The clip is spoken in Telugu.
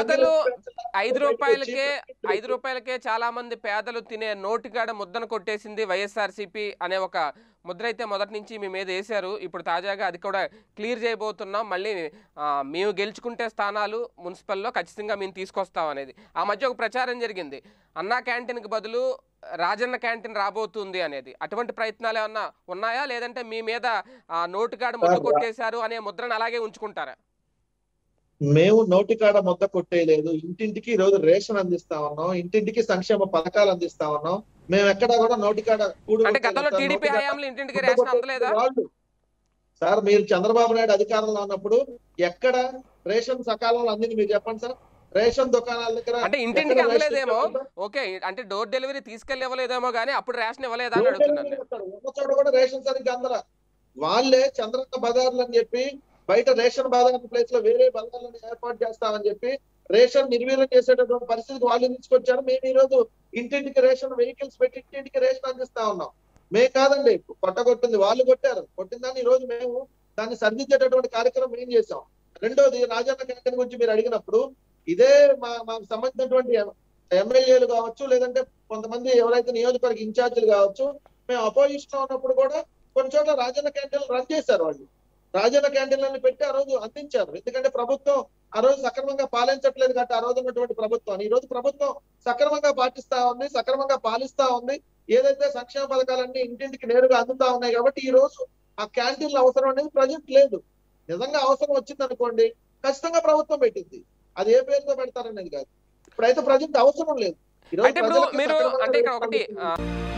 పేదలు 5 రూపాయలకే 5 రూపాయలకే చాలా మంది పేదలు తినే నోటిగాడ ముద్దను కొట్టేసింది వైఎస్ఆర్సీపీ అనే ఒక ముద్ర అయితే మొదటి నుంచి మీ మీద వేశారు. ఇప్పుడు తాజాగా అది కూడా క్లియర్ చేయబోతున్నాం. మళ్ళీ మేము గెలుచుకుంటే స్థానాలు మున్సిపల్లో ఖచ్చితంగా మేము తీసుకొస్తాం అనేది. ఆ మధ్య ఒక ప్రచారం జరిగింది, అన్నా క్యాంటీన్కి బదులు రాజన్న క్యాంటీన్ రాబోతుంది అనేది. అటువంటి ప్రయత్నాలు ఏమన్నా ఉన్నాయా, లేదంటే మీ మీద నోటిగాడ ముద్ద కొట్టేశారు అనే ముద్రను అలాగే ఉంచుకుంటారా? మేము నోటికాడ ముద్ద కొట్టేయలేదు. ఇంటింటికి ఈరోజు రేషన్ అందిస్తా ఉన్నాం, ఇంటింటికి సంక్షేమ పథకాలు అందిస్తా ఉన్నాం. మేము ఎక్కడా కూడా నోటికాడ వాళ్ళు సార్, మీరు చంద్రబాబు నాయుడు అధికారంలో ఉన్నప్పుడు ఎక్కడ రేషన్ సకాలంలో అందింది మీరు చెప్పండి సార్? రేషన్ దుకాణాల దగ్గర అంటే ఇంటింటికి ఇవ్వలేదేమో, ఓకే అంటే డోర్ డెలివరీ తీసుకెళ్ళి ఇవ్వలేదేమో, కానీ అప్పుడు రేషన్ ఇవ్వలేదా అని అడుగుతున్నాను. ఉన్న చోట కూడా రేషన్ సరిగ్గా అందర వాళ్ళే చంద్రన్న బజార్లు అని చెప్పి బయట రేషన్ బాధ ప్లేస్ లో వేరే బలగాలను ఏర్పాటు చేస్తామని చెప్పి రేషన్ నిర్వీర్యం చేసేటటువంటి పరిస్థితికి వాళ్ళు తీసుకొచ్చారు. మేము ఈ రోజు ఇంటింటికి రేషన్ వెహికల్స్ పెట్టి ఇంటింటికి రేషన్ అందిస్తా ఉన్నాం. మేము కాదండి కొట్టగొట్టింది, వాళ్ళు కొట్టారు. కొట్టిందని ఈ రోజు మేము దాన్ని సరిదిద్దేటటువంటి కార్యక్రమం మేము చేసాం. రెండోది, రాజన్న క్యాంటీన్ గురించి మీరు అడిగినప్పుడు ఇదే మాకు సంబంధించినటువంటి ఎమ్మెల్యేలు కావచ్చు, లేదంటే కొంతమంది ఎవరైతే నియోజకవర్గ ఇన్ఛార్జీలు కావచ్చు, మేము అపోజిషన్ లో ఉన్నప్పుడు కూడా కొన్ని చోట్ల రాజన్న క్యాంటీన్లు రన్ చేశారు. వాళ్ళు రాజన్న క్యాంటీన్లను పెట్టి ఆ రోజు అందించారు. ఎందుకంటే ప్రభుత్వం ఆ రోజు సక్రమంగా పాలించట్లేదు కాబట్టి ఆ రోజు ఉన్నటువంటి ప్రభుత్వాన్ని ఈ రోజు ప్రభుత్వం సక్రమంగా పాటిస్తా ఉంది, సక్రమంగా పాలిస్తా ఉంది. ఏదైతే సంక్షేమ పథకాలన్నీ ఇంటింటికి నేరుగా అందుతా ఉన్నాయి కాబట్టి ఈ రోజు ఆ క్యాంటీన్ల అవసరం అనేది ప్రజెంట్ లేదు. నిజంగా అవసరం వచ్చింది అనుకోండి, ఖచ్చితంగా ప్రభుత్వం పెట్టింది, అది ఏ పేరుతో పెడతారనేది కాదు. ఇప్పుడైతే ప్రజెంట్ అవసరం లేదు.